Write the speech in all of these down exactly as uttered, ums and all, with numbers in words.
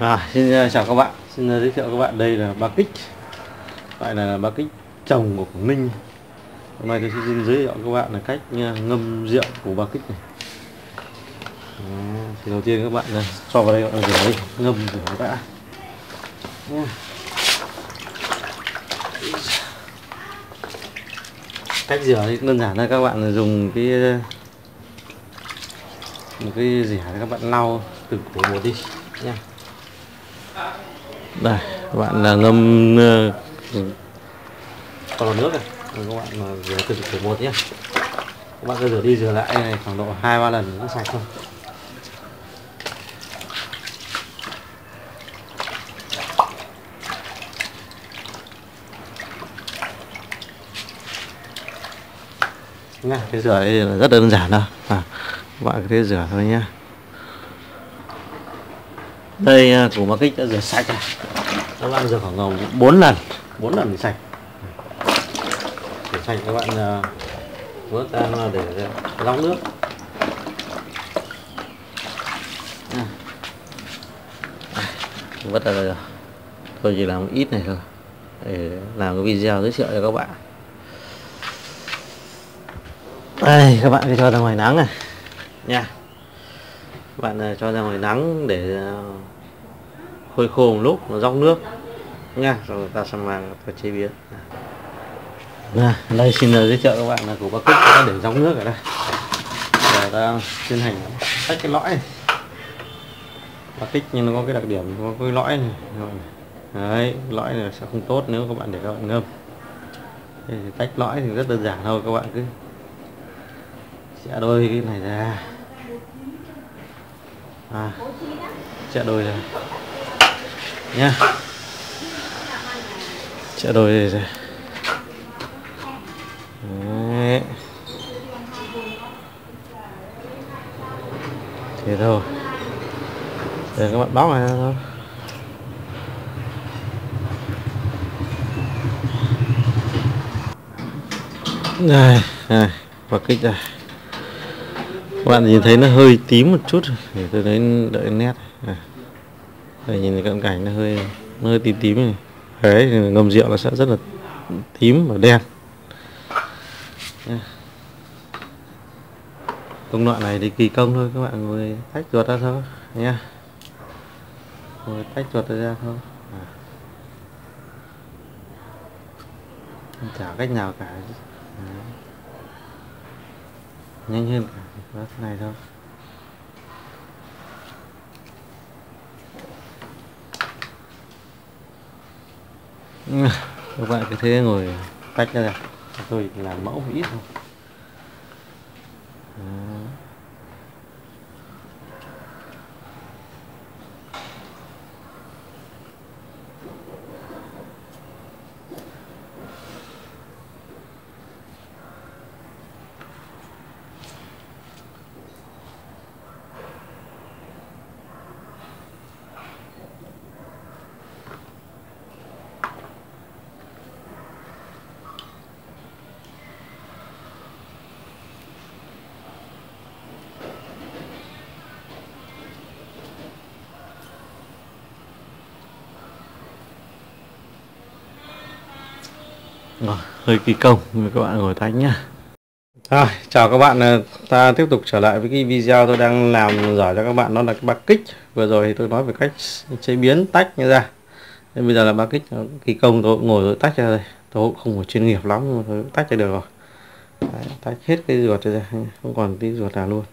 Rồi, xin chào các bạn, xin giới thiệu các bạn, đây là ba kích, loại là ba kích trồng của Quảng Ninh. Hôm nay tôi xin giới thiệu các bạn là cách ngâm rượu của ba kích này. Đó, thì đầu tiên các bạn này, cho vào đây gọi là rửa, ngâm rửa đã. Cách rửa thì đơn giản là các bạn là dùng cái một cái rẻ các bạn lau từ cổ một đi nha. Đây, các bạn là ngâm còn nước này, các bạn là rửa từ cổ một nhé. Các bạn cứ rửa đi rửa lại này khoảng độ hai ba lần nó sạch thôi. Nha, cái rửa đây là rất đơn giản thôi. À, các bạn cứ thế rửa thôi nhé. Đây của ba kích đã rửa sạch này. Các bạn rửa khoảng bốn lần, bốn lần thì sạch. Rửa sạch các bạn vớt ra để lọc nước. À, vớt ra rồi. Tôi chỉ làm một ít này thôi để làm cái video giới thiệu cho các bạn. Đây các bạn cho ra ngoài nắng này nha. Các bạn cho ra ngoài nắng để hơi khô một lúc nó róc nước nha, rồi ta sẽ mang vào chế biến. Nè, đây xin giới thiệu các bạn là của ba kích đã để róc nước ở đây. Giờ ta tiến hành tách cái lõi. Ba kích nhưng nó có cái đặc điểm có cái lõi này. Đấy, lõi này sẽ không tốt nếu các bạn để các bạn ngâm. Thì tách lõi thì rất đơn giản thôi, các bạn cứ chẻ đôi cái này ra, à, chẻ đôi ra nhá, chẻ đôi ra, đấy, thế thôi, để các bạn bóc này ra thôi. Đây, này, ba kích đây. Các bạn nhìn thấy nó hơi tím một chút, để tôi lấy đợi nét. À, đây nhìn thấy cận cảnh nó hơi nó hơi tím tím này. Đấy, ngâm rượu nó sẽ rất là tím và đen. Công đoạn này thì kỳ công thôi, các bạn ngồi tách ruột ra thôi nha. Ngồi tách ruột ra thôi. À, không chả cách nào cả. À, nhanh hơn cả đó, thế này thôi. Các bạn cứ thế ngồi tách ra, tôi làm mẫu một ít thôi. Rồi, hơi kỳ công nhưng các bạn ngồi tách nhá. Rồi, chào các bạn, ta tiếp tục trở lại với cái video tôi đang làm giỏi cho các bạn, đó là cái ba kích. Vừa rồi thì tôi nói về cách chế biến tách như ra. Nên bây giờ là ba kích kỳ công, tôi ngồi tôi tách ra đây. Tôi cũng không phải chuyên nghiệp lắm nhưng mà tôi cũng tách ra được rồi. Đấy, tách hết cái ruột ra, không còn tí ruột nào luôn.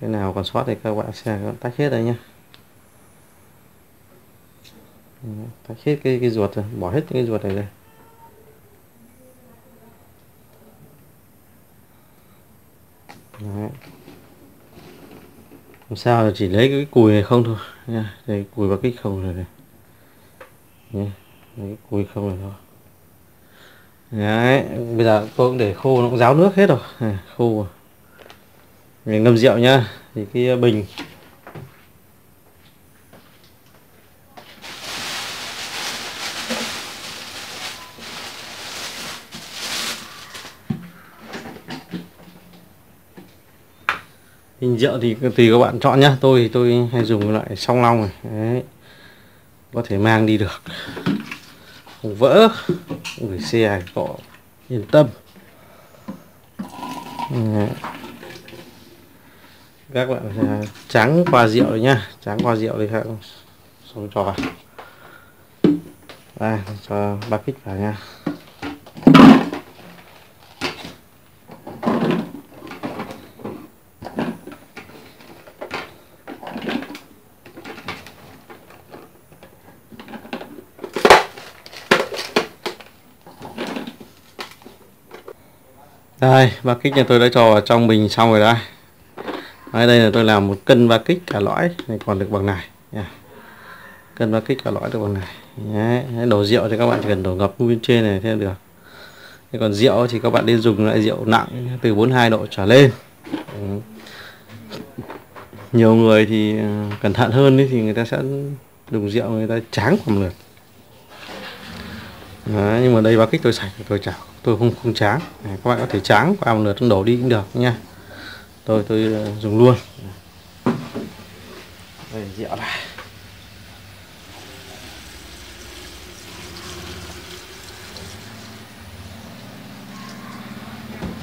Cái nào còn sót thì các bạn sẽ các bạn tách hết đây nhá. Tách hết cái cái ruột rồi, bỏ hết cái ruột này ra. Đấy. Làm sao là chỉ lấy cái cùi này không thôi nha, đây cùi ba kích không rồi này nha, lấy cùi không rồi thôi. Đấy, bây giờ tôi cũng để khô, nó cũng ráo nước hết rồi. À, khô rồi. Mình ngâm rượu nhá, thì cái bình Hình rượu thì tùy các bạn chọn nhá. Tôi thì tôi hay dùng loại song long này. Đấy. Có thể mang đi được, không vỡ, gửi xe có yên tâm. Đấy. Các bạn tráng qua rượu đấy nhá, tráng qua rượu thì phải xong cho vào. Đây, cho ba kích vào nha. Đây, ba kích nhà tôi đã cho vào trong bình xong rồi đây. Đấy, đây là tôi làm một cân ba kích cả lõi này còn được bằng này. Yeah. Cân ba kích cả lõi được bằng này. Đấy, đổ rượu thì các bạn chỉ cần đổ ngập bên trên này thêm được. Thế còn rượu thì các bạn nên dùng loại rượu nặng từ bốn mươi hai độ trở lên. Ừ. Nhiều người thì cẩn thận hơn ấy, thì người ta sẽ dùng rượu người ta tráng khoảng lượt. Đấy, nhưng mà đây ba kích tôi sạch tôi chảo tôi không không tráng. Đấy, các bạn có thể tráng qua một lượt đổ đi cũng được nha. Tôi tôi dùng luôn. Đây rượu này.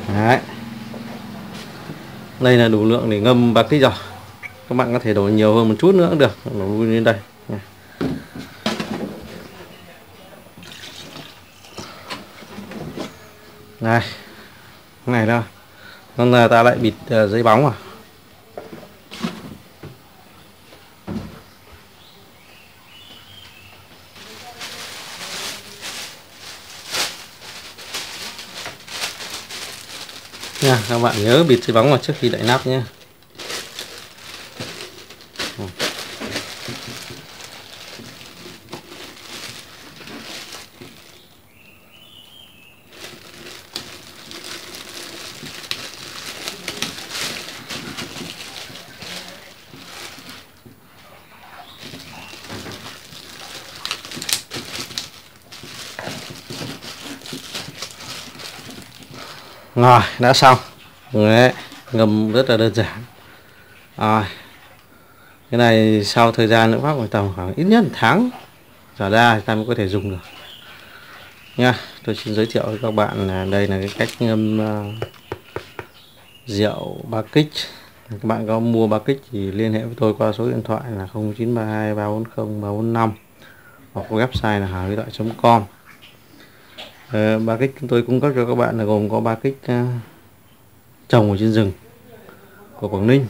Đấy. Đây là đủ lượng để ngâm ba kích rồi. Các bạn có thể đổ nhiều hơn một chút nữa cũng được, đổ vui lên đây. Này, cái này đâu, nên là ta lại bịt uh, giấy bóng à. Nha, các bạn nhớ bịt giấy bóng vào trước khi đậy nắp nhé. Rồi, đã xong. Đấy, ngâm rất là đơn giản. Rồi. Cái này sau thời gian nữa khoảng tầm khoảng ít nhất một tháng trở ra ta mới có thể dùng được. Nha, tôi xin giới thiệu với các bạn đây là cái cách ngâm uh, rượu ba kích. Các bạn có mua ba kích thì liên hệ với tôi qua số điện thoại là không chín ba hai ba bốn không ba bốn năm hoặc website là haidai chấm com. Uh, ba kích chúng tôi cung cấp cho các bạn là gồm có ba kích uh, trồng ở trên rừng của Quảng Ninh,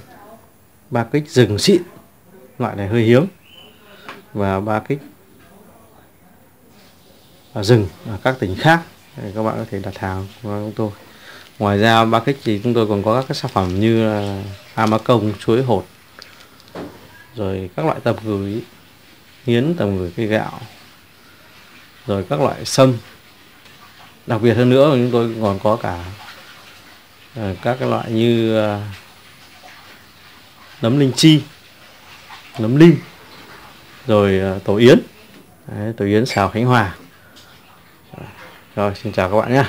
ba kích rừng xịn loại này hơi hiếm, và ba kích ở rừng ở các tỉnh khác. Để các bạn có thể đặt hàng qua chúng tôi. Ngoài ra ba kích thì chúng tôi còn có các sản phẩm như là amacong, chuối hột, rồi các loại tầm gửi nghiến, tầm gửi cây gạo, rồi các loại sâm. Đặc biệt hơn nữa chúng tôi còn có cả uh, các cái loại như uh, nấm linh chi, nấm lim, rồi uh, tổ yến. Đấy, tổ yến xào Khánh Hòa. Rồi, xin chào các bạn nhé.